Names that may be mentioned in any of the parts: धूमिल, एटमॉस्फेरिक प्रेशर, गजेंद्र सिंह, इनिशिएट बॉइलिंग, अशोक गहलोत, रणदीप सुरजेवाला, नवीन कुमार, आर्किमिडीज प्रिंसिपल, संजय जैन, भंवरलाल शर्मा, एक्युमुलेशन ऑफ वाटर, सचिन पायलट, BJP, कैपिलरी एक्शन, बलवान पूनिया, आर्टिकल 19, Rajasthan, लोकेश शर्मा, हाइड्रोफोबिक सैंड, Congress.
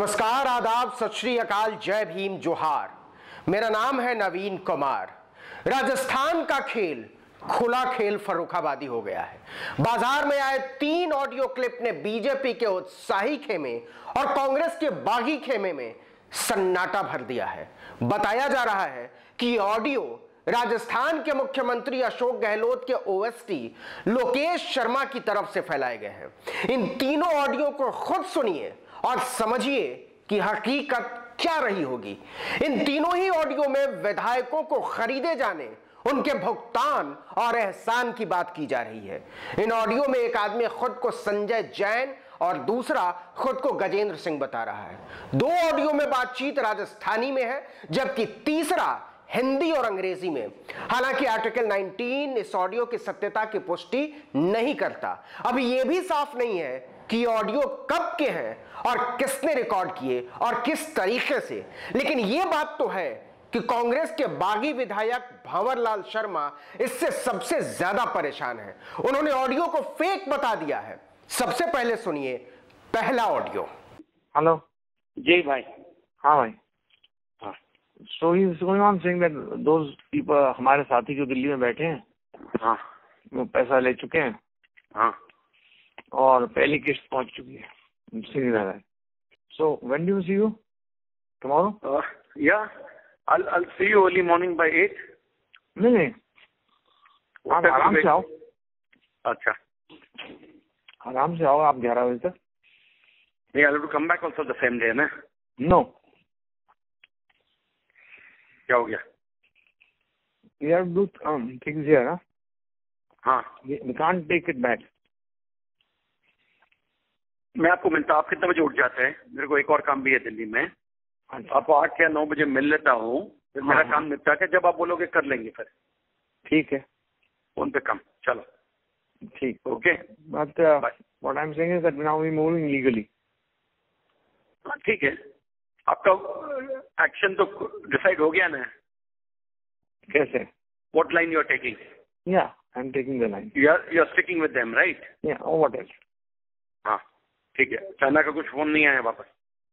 नमस्कार, आदाब, सत श्री अकाल, जय भीम, जोहार। मेरा नाम है नवीन कुमार। राजस्थान का खेल खुला खेल फर्रुखाबादी हो गया है। बाजार में आए तीन ऑडियो क्लिप ने बीजेपी के उत्साही खेमे और कांग्रेस के बागी खेमे में सन्नाटा भर दिया है। बताया जा रहा है कि ऑडियो राजस्थान के मुख्यमंत्री अशोक गहलोत के ओएसटी लोकेश शर्मा की तरफ से फैलाए गए हैं। इन तीनों ऑडियो को खुद सुनिए और समझिए कि हकीकत क्या रही होगी। इन तीनों ही ऑडियो में विधायकों को खरीदे जाने, उनके भुगतान और एहसान की बात की जा रही है। इन ऑडियो में एक आदमी खुद को संजय जैन और दूसरा खुद को गजेंद्र सिंह बता रहा है। दो ऑडियो में बातचीत राजस्थानी में है, जबकि तीसरा हिंदी और अंग्रेजी में। हालांकि आर्टिकल 19 इस ऑडियो की सत्यता की पुष्टि नहीं करता। अभी यह भी साफ नहीं है कि ऑडियो कब के हैं और किसने रिकॉर्ड किए और किस तरीके से, लेकिन यह बात तो है कि कांग्रेस के बागी विधायक भंवरलाल शर्मा इससे सबसे ज्यादा परेशान है। उन्होंने ऑडियो को फेक बता दिया है। सबसे पहले सुनिए पहला ऑडियो। हेलो जी भाई। हाँ भाई। So I'm saying that those people, हमारे साथी जो दिल्ली में बैठे हैं, हाँ, वो पैसा ले चुके हैं, हाँ, और पहली किस्त पहुंच चुकी है Srinagar. So when do you see you? Tomorrow? Yeah, I'll see you early morning by 8. नहीं, आप आराम से आओ। अच्छा, आराम से आओ आप 11 बजे तक। नहीं, I'll have to come back also the same day, ना? No. क्या हो गया यार? Things here. हाँ, we can't take it back. मैं आपको मिलता हूँ। आप कितने बजे उठ जाते हैं? मेरे को एक और काम भी है दिल्ली में। आपको 8 या 9 बजे मिल लेता हूँ, फिर मेरा काम निपटा के जब आप बोलोगे कर लेंगे। फिर ठीक है, फोन पे कम। चलो ठीक, okay. But what I am saying is that now we moving legally. ठीक है, आपका एक्शन तो डिसाइड हो गया ना? कैसे? What line you are taking? Yeah I am taking the line. You are sticking with them, right? Yeah, और what else? हाँ ठीक है। चाइना का कुछ फोन नहीं आया वापस?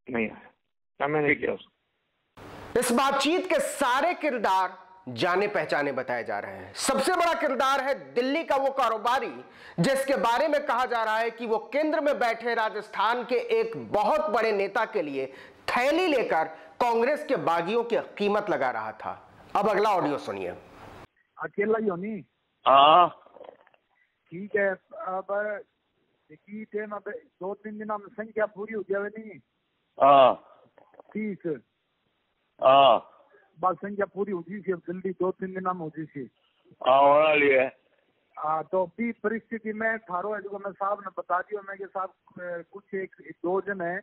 नहीं आया। मैंने किया उसको। इस बातचीत के सारे किरदार जाने पहचाने बताए जा रहे हैं। सबसे बड़ा किरदार है दिल्ली का वो कारोबारी, जिसके बारे में कहा जा रहा है कि वो केंद्र में बैठे राजस्थान के एक बहुत बड़े नेता के लिए थैली लेकर कांग्रेस के बागियों की कीमत लगा रहा था। अब अगला ऑडियो सुनिए। अकेला ही होनी? हाँ ठीक है। अब देखिए टाइम, अब 2-3 दिन हम संख्या पूरी हो जावे नहीं? हाँ ठीक। हाँ बात संख्या पूरी हो जी से जल्दी 2-3 दिन हम हो जी से। हाँ होना लिए। हाँ तो भी परिस्थिति में थारो है जो मैं साहब ने बता दिया। मैं के साहब कुछ 1-2 जन है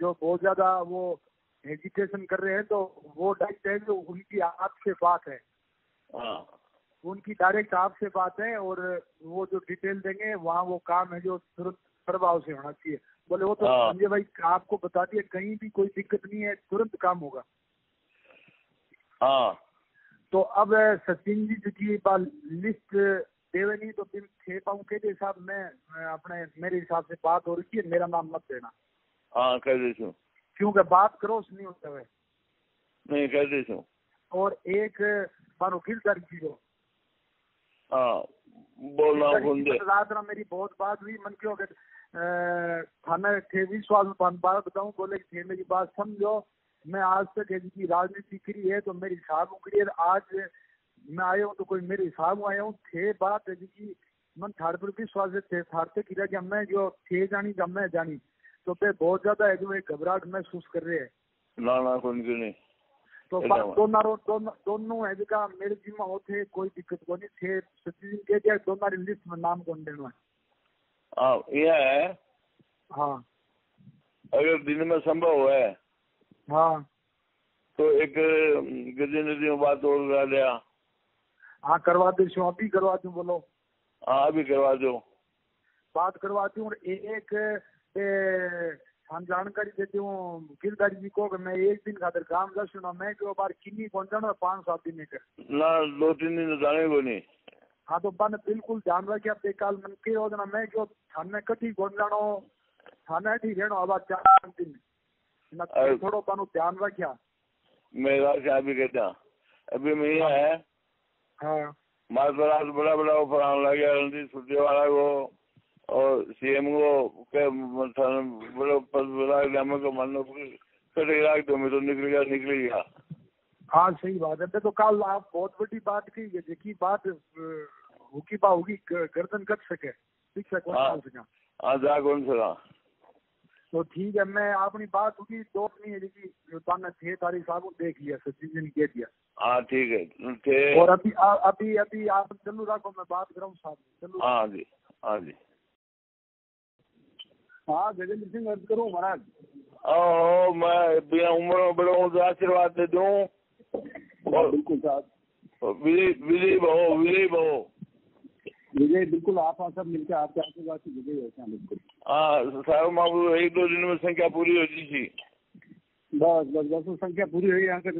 जो बहुत ज्यादा वो हेजिटेशन कर रहे हैं, तो वो डायरेक्ट है जो उनकी आपसे बात है। उनकी डायरेक्ट आपसे बात है, और वो जो डिटेल देंगे वहाँ वो काम है जो तुरंत प्रभाव से होना चाहिए। बोले वो तो संजय भाई आपको बता दिया, कहीं भी कोई दिक्कत नहीं है, तुरंत काम होगा। तो अब सचिन जी की लिस्ट देवे नहीं तो दिन 6 पाऊँ के हिसाब में अपने मेरे हिसाब से बात हो रही है। मेरा नाम मत देना। हाँ कर दे, क्योंकि बात करो नहीं होता है। नहीं कर दे। और एक बारोखिलदार जी को बोल रहा हूँ। रात ना मेरी बहुत बात हुई, मन क्यों थाना थे विश्वास में बार बताऊँ। बोले थे मेरी बात समझो, मैं आज तक इनकी राजनीति करी है तो मेरी हिसाब उकड़ी है। आज मैं आया हूँ तो कोई मेरे हिसाब आया हूँ। थे बात इनकी मन थार पर विश्वास थे, थार तक किरा कि मैं जो थे जानी जब मैं जानी तो पे बहुत ज्यादा है जो एक घबराहट महसूस कर रहे हैं। ना ना कोई नहीं। तो दोनों है जिका मेरे जिम्मा होते कोई दिक्कत को नहीं थे। सचिन के क्या दोनों लिस्ट में नाम कौन देना है? आप ये है। हाँ अगर दिन में संभव है। हाँ तो एक गजेंद्र सिंह बात और करा दिया। हाँ करवा दे, अभी करवा दूँ। बोलो हाँ अभी करवा दो, बात करवा दूँ। और एक हम जानकारी देती हूँ गिरदारी जी को कि मैं 1 दिन खातर काम कर सुना। मैं जो बार किन्नी कौन जाना 5-7 दिन में ना 2-3 दिन जाने को नहीं। हाँ तो बन बिल्कुल जान रहा कि आप बेकाल मन के हो जाना। मैं जो थाने कटी कौन जानो थाना ठीक है ना, अब 4-5 दिन थोड़ा तानू ध्यान रखिया मेरा साहब भी कहता अभी मैं है हां माजराज बड़ा बड़ा उपरान लगे रणदीप सुरजेवाला को और सीएम को के बड़ा पद नाम को मानो कटे राख दो मैं तो निकल गया। हाँ सही बात है। तो कल आप बहुत बड़ी बात की जिसकी बात हुकी बाहुगी गर्दन कट सके ठीक से कौन सका तो ठीक है मैं अपनी बात होगी दो नहीं है जी ताना थे तारी साहब देख लिया सचिन जी ने कह दिया। हाँ ठीक है और अभी अभी अभी आप चलो राखो मैं बात कराऊँ साहब चलो। हाँ जी हाँ जी हाँ गजेंद्र सिंह अर्ज करो महाराज। ओ मैं बिना उम्र में बड़ा हूँ तो आशीर्वाद दे दूँ बिल्कुल साहब विजय बिल्कुल आप सब मिलकर आपके आशीर्वाद से विजय होते हैं बिल्कुल। हाँ साहब मामू एक दो दिन में संख्या पूरी हो गई थी बस संख्या पूरी हुई यहाँ के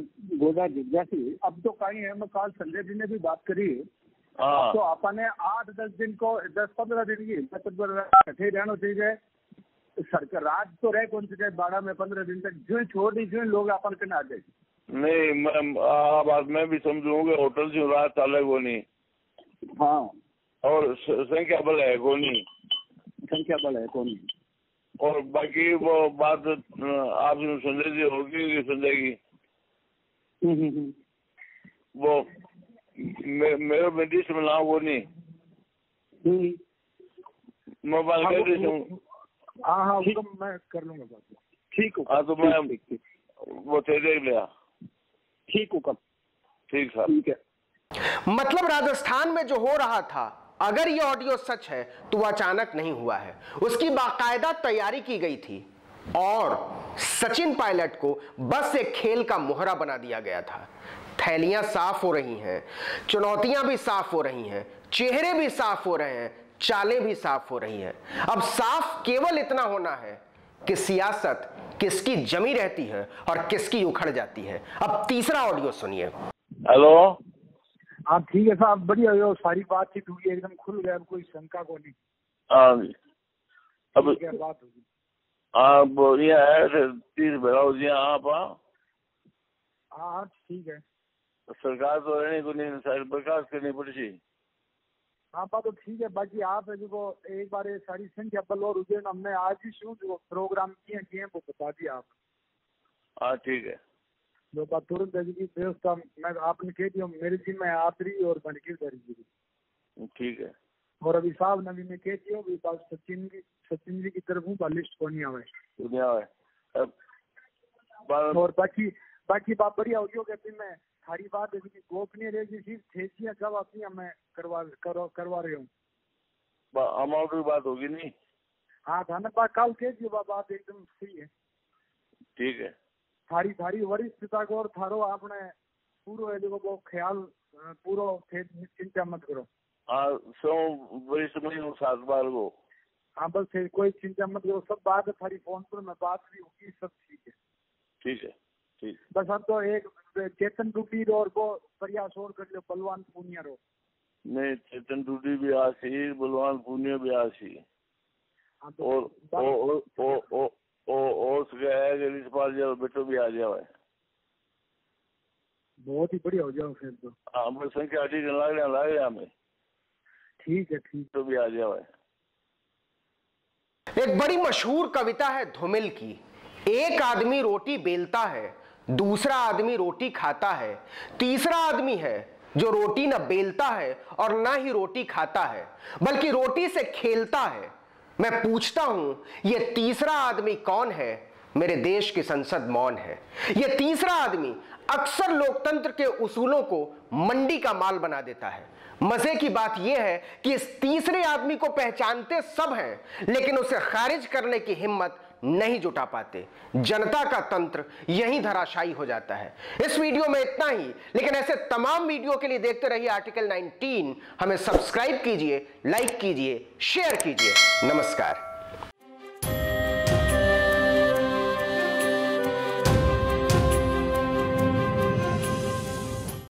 गोदा जिज्ञा थी अब तो कहीं है मैं कल संजय जी ने भी बात करी तो आपने 8-10 दिन को 10-15 दिन की इकट्ठे रहना चाहिए सरकार राज तो रहे कौन सी 12 में 15 दिन तक जो छोड़ दी जो लोग अपन के ना दे नहीं मैं भी समझूंगा होटल से रात अलग होनी। हाँ और संख्या बल है कोनी और बाकी वो बात आप संजय जी होगी संजय की वो मेरे मेडिस में ना कोनी मोबाइल कर देता हूँ। हाँ हाँ उसको मैं कर लूंगा बात ठीक है। हाँ तो मैं वो तेरे लिया ठीक हो कब ठीक साहब ठीक है। मतलब राजस्थान में जो हो रहा था अगर ये ऑडियो सच है तो वह अचानक नहीं हुआ है, उसकी बाकायदा तैयारी की गई थी और सचिन पायलट को बस एक खेल का मोहरा बना दिया गया था। थैलियां साफ हो रही हैं, चुनौतियां भी साफ हो रही हैं, चेहरे भी साफ हो रहे हैं, चालें भी साफ हो रही हैं। अब साफ केवल इतना होना है कि सियासत किसकी जमी रहती है और किसकी उखड़ जाती है। अब तीसरा ऑडियो सुनिए। हेलो आप ठीक है साहब बढ़िया हो सारी बातचीत हुई एकदम खुल गया कोई शंका को नहीं अब क्या बात होगी। हाँ बोलिए हाँ ठीक है सरकार तो रहने को नहीं बर्खास्त करनी पड़ेगी। हाँ बात तो ठीक है बाकी आप है जो एक बार ये सारी संख्या बल और उज्जैन हमने आज ही जो प्रोग्राम किए हैं वो बता दिया आप। हाँ ठीक है जो बात तुरंत व्यवस्था मैं आपने कह दिया मेरी टीम में आतरी और बनकीदारी जी ठीक है और अभी साहब नवी ने कह दिया अभी बात सचिन जी की तरफ हूँ लिस्ट को नहीं आवे और बाकी बात बढ़िया होगी कहती मैं हरी बात है कि गोपनीय रहेगी सिर्फ ठेसियाँ कब अपनी हमें करवा रहे हूँ अमाउंट की बात होगी नहीं। हाँ धन्यवाद कल कह दिए बात एकदम सही है ठीक है थारी थारी वरिष्ठता को और थारो आपने पूरा है देखो वो ख्याल पूरा चिंता मत करो। हाँ सो वरिष्ठ महीनों 7 बार को हाँ बस कोई चिंता मत करो सब बात है थारी फोन पर मैं बात भी होगी सब ठीक है बस हम तो एक चेतन टूटी और वो प्रयास और कर लो बलवान पूनिया रो नहीं चेतन टूटी भी आसी बलवान पूनिया भी आसी और इस बार जो बेटो भी आ जाओ बहुत ही बढ़िया हो जाओ फिर तो। हाँ बस संख्या लग रहे हमें ठीक है तो भी आ जाओ। एक बड़ी मशहूर कविता है धूमिल की, एक आदमी रोटी बेलता है, दूसरा आदमी रोटी खाता है, तीसरा आदमी है जो रोटी न बेलता है और ना ही रोटी खाता है बल्कि रोटी से खेलता है। मैं पूछता हूं यह तीसरा आदमी कौन है? मेरे देश की संसद मौन है। यह तीसरा आदमी अक्सर लोकतंत्र के उसूलों को मंडी का माल बना देता है। मजे की बात यह है कि इस तीसरे आदमी को पहचानते सब हैं लेकिन उसे खारिज करने की हिम्मत नहीं जुटा पाते। जनता का तंत्र यही धराशायी हो जाता है। इस वीडियो में इतना ही, लेकिन ऐसे तमाम वीडियो के लिए देखते रहिए आर्टिकल 19। हमें सब्सक्राइब कीजिए, लाइक कीजिए, शेयर कीजिए। नमस्कार।